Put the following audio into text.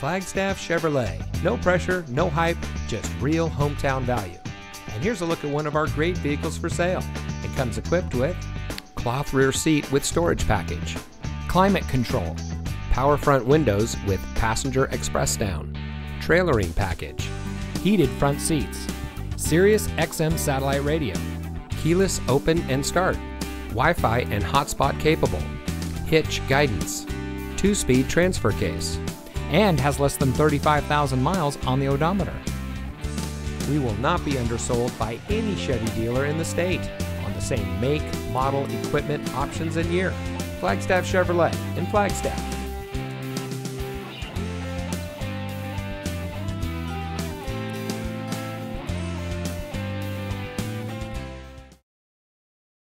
Flagstaff Chevrolet. No pressure, no hype, just real hometown value. And here's a look at one of our great vehicles for sale. It comes equipped with cloth rear seat with storage package, climate control, power front windows with passenger express down, trailering package, heated front seats, Sirius XM satellite radio, keyless open and start, Wi-Fi and hotspot capable, hitch guidance, 2-speed transfer case, and has less than 35,000 miles on the odometer. We will not be undersold by any Chevy dealer in the state on the same make, model, equipment, options, and year. Flagstaff Chevrolet in Flagstaff.